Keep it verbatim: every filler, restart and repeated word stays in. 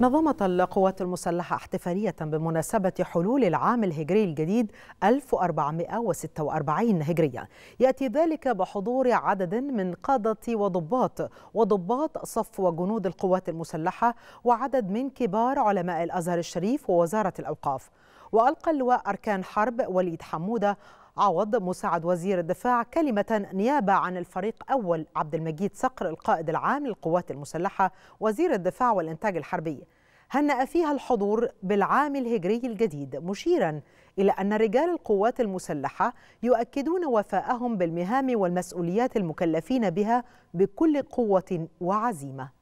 نظمت القوات المسلحة احتفالية بمناسبة حلول العام الهجري الجديد ألف وأربعمائة وستة وأربعين هجرية، يأتي ذلك بحضور عدد من قادة وضباط وضباط صف وجنود القوات المسلحة وعدد من كبار علماء الأزهر الشريف ووزارة الأوقاف. وألقى اللواء أركان حرب وليد حمودة عوض مساعد وزير الدفاع كلمة نيابة عن الفريق أول عبد المجيد صقر القائد العام للقوات المسلحة وزير الدفاع والإنتاج الحربي، هنأ فيها الحضور بالعام الهجري الجديد، مشيرا إلى أن رجال القوات المسلحة يؤكدون وفاءهم بالمهام والمسؤوليات المكلفين بها بكل قوة وعزيمة.